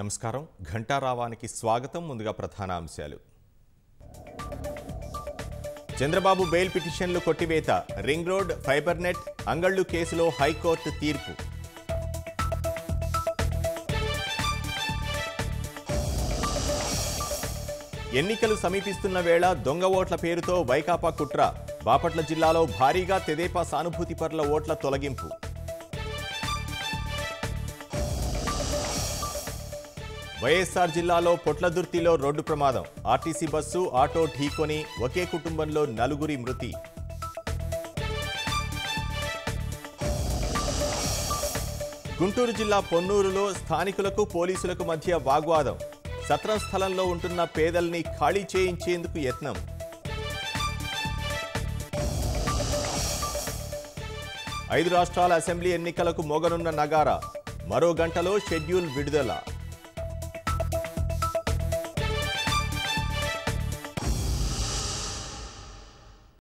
నమస్కారం ఘంటారావానికి స్వాగతం ముందుగా ప్రధాన అంశాలు చంద్రబాబు బెయిల్ పిటిషన్లు కొట్టివేత రింగ్ రోడ్ ఫైబర్ నెట్ అంగళ్ళు కేసులో హైకోర్టు తీర్పు ఎన్నికలు సమీపిస్తున్న వేళ దొంగ ఓట్ల పేరుతో వైకాపా కుట్ర బాపట్ల జిల్లాలో భారీగా తెదేపా సానుభూతి పర్ల ఓట్ల తొలగింపు వైఎస్ఆర్ జిల్లాలో పొట్లదుర్తిలో రోడ్డు ప్రమాదం ఆర్టీసీ బస్సు ఆటో ఢీకొని ఒకే కుటుంబంలో నలుగురి మృతి గుంటూరు జిల్లా పొన్నూరులో స్థానికులకు పోలీసులకు మధ్య వాగ్వాదం సత్ర స్థలంలో ఉంటున్న పేదల్ని ఖాళీ చేయించేందుకు యత్నం ఐదు రాష్ట్రాల అసెంబ్లీ ఎన్నికలకు మోగనున్న నగారా మరో గంటలో షెడ్యూల్ విడుదల